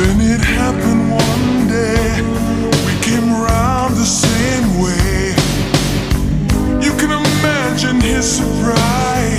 Then it happened one day, we came round the same way. You can imagine his surprise.